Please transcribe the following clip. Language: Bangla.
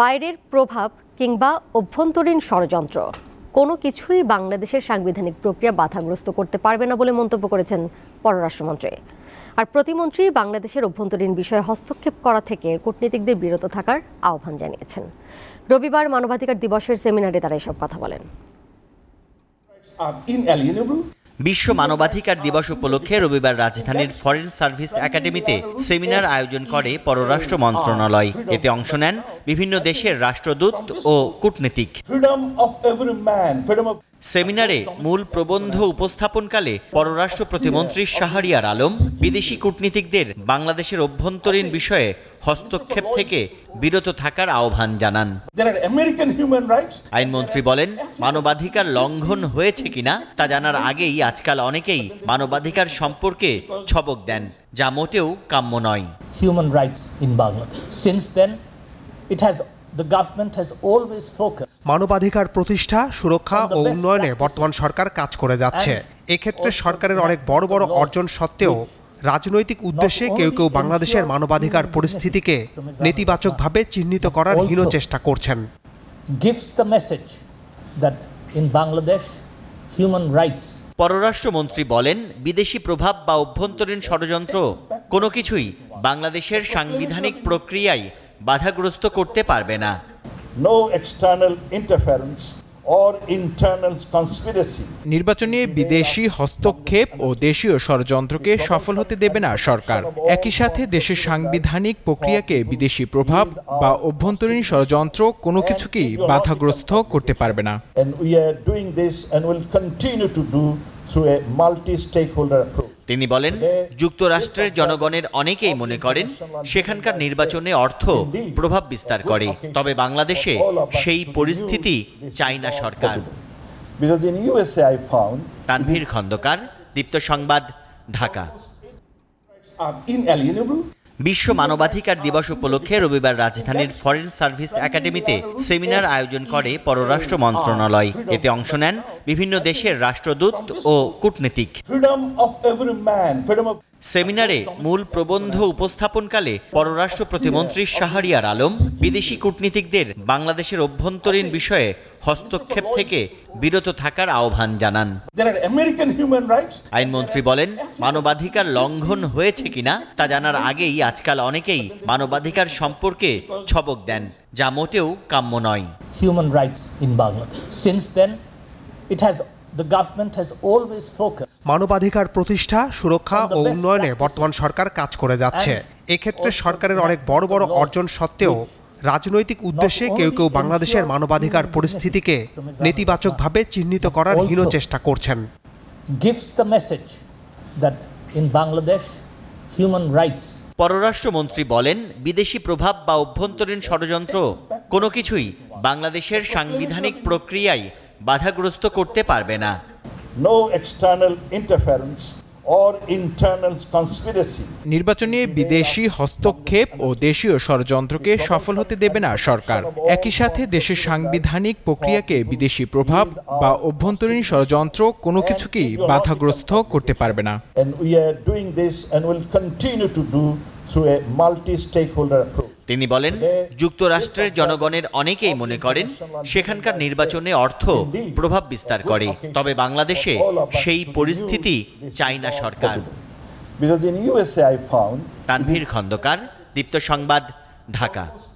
বাইরের প্রভাব কিংবা অভ্যন্তরীণ ষড়যন্ত্র কোনো কিছুই বাংলাদেশের সাংবিধানিক প্রক্রিয়া বাধাগ্রস্ত করতে পারবে না বলে মন্তব্য করেছেন পররাষ্ট্রমন্ত্রী। আর প্রতিমন্ত্রী বাংলাদেশের অভ্যন্তরীণ বিষয়ে হস্তক্ষেপ করা থেকে কূটনীতিকদের বিরত থাকার আহ্বান জানিয়েছেন। রবিবার মানবাধিকার দিবসের সেমিনারে তারা এসব কথা বলেন। বিশ্ব মানবাধিকার দিবস উপলক্ষে রবিবার রাজধানীর ফরেন সার্ভিস একাডেমিতে সেমিনার আয়োজন করে পররাষ্ট্র মন্ত্রণালয়। এতে অংশ নেন বিভিন্ন দেশের রাষ্ট্রদূত ও কূটনীতিক। সেমিনারে মূল প্রবন্ধ উপস্থাপনকালে পররাষ্ট্র প্রতিমন্ত্রী শাহরিয়ার আলম বিদেশি কূটনীতিকদের বাংলাদেশের অভ্যন্তরীণ বিষয়ে হস্তক্ষেপ থেকে বিরত থাকার আহ্বান জানান। আইনমন্ত্রী বলেন, মানবাধিকার লঙ্ঘন হয়েছে কিনা তা জানার আগেই আজকাল অনেকেই মানবাধিকার সম্পর্কে ছবক দেন, যা মোটেও কাম্য নয়। Human rights in Bangladesh since then it has The government has always focused. মানবাধিকার প্রতিষ্ঠা, সুরক্ষা ও উন্নয়নে বর্তমান সরকার কাজ করে যাচ্ছে। এক্ষেত্রে সরকারের অনেক বড় বড় অর্জন সত্ত্বেও রাজনৈতিক উদ্দেশ্যে কেউ কেউ বাংলাদেশের মানবাধিকার পরিস্থিতিকে নেতিবাচকভাবে চিহ্নিত করার হীন চেষ্টা করছেন। Gives the message that in Bangladesh human rights. পররাষ্ট্রমন্ত্রী বলেন, বিদেশি প্রভাব বা অভ্যন্তরীণ ষড়যন্ত্র কোনো কিছুই বাংলাদেশের সাংবিধানিক প্রক্রিয়ায় বাধাগ্রস্ত করতে পারবে না। নির্বাচন নিয়ে বিদেশি হস্তক্ষেপ ও দেশীয় ষড়যন্ত্রকে সফল হতে দেবে না সরকার। একই সাথে দেশের সাংবিধানিক প্রক্রিয়াকে বিদেশি প্রভাব বা অভ্যন্তরীণ ষড়যন্ত্র কোনো কিছুকেই বাধাগ্রস্ত করতে পারবে না। তিনি বলেন, যুক্তরাষ্ট্রের জনগণের অনেকেই মনে করেন সেখানকার নির্বাচনে অর্থ প্রভাব বিস্তার করে, তবে বাংলাদেশে সেই পরিস্থিতি চায় না সরকার। তানভীর খন্দকার, দীপ্ত সংবাদ, ঢাকা। বিশ্ব মানবাধিকার দিবস উপলক্ষে রবিবার রাজধানীর ফরেন সার্ভিস একাডেমিতে সেমিনার আয়োজন করে পররাষ্ট্র মন্ত্রণালয়। এতে অংশ নেন বিভিন্ন দেশের রাষ্ট্রদূত ও কূটনীতিক। সেমিনারে মূল প্রবন্ধ উপস্থাপনকালে পররাষ্ট্র প্রতিমন্ত্রী শাহরিয়ার আলম বিদেশি কূটনীতিকদের বাংলাদেশের অভ্যন্তরীণ বিষয়ে হস্তক্ষেপ থেকে বিরত থাকার আহ্বান জানান। আইনমন্ত্রী বলেন, মানবাধিকার লঙ্ঘন হয়েছে কিনা তা জানার আগেই আজকাল অনেকেই মানবাধিকার সম্পর্কে ছবক দেন, যা মোটেও কাম্য নয়। Human rights in Bangladesh since then it has The government has always focused. মানবাধিকার প্রতিষ্ঠা, সুরক্ষা ও উন্নয়নে বর্তমান সরকার কাজ করে যাচ্ছে। এক্ষেত্রে সরকারের অনেক বড় বড় অর্জন সত্ত্বেও রাজনৈতিক উদ্দেশ্যে কেউ কেউ বাংলাদেশের মানবাধিকার পরিস্থিতিকে নেতিবাচকভাবে চিহ্নিত করার হীন চেষ্টা করছেন। Gives the message that in Bangladesh human rights. পররাষ্ট্রমন্ত্রী বলেন, বিদেশি প্রভাব বা অভ্যন্তরীণ ষড়যন্ত্র কোনো কিছুই বাংলাদেশের সাংবিধানিক প্রক্রিয়ায় বাধাগ্রস্ত করতে পারবে না। No external interference or internal conspiracy. নির্বাচন নিয়ে বিদেশি হস্তক্ষেপ ও দেশীয় ষড়যন্ত্রকে সফল হতে দেবে না সরকার। একই সাথে দেশের সাংবিধানিক প্রক্রিয়াকে বিদেশি প্রভাব বা অভ্যন্তরীণ ষড়যন্ত্র কোনো কিছুকেই বাধাগ্রস্ত করতে পারবে না। And we are doing this and will continue to do through a multi-stakeholder approach. তিনি বলেন, যুক্তরাষ্ট্রের জনগণের অনেকেই মনে করেন সেখানকার নির্বাচনে অর্থ প্রভাব বিস্তার করে, তবে বাংলাদেশে সেই পরিস্থিতি চায় না সরকার। তানভীর খন্দকার, দীপ্ত সংবাদ, ঢাকা।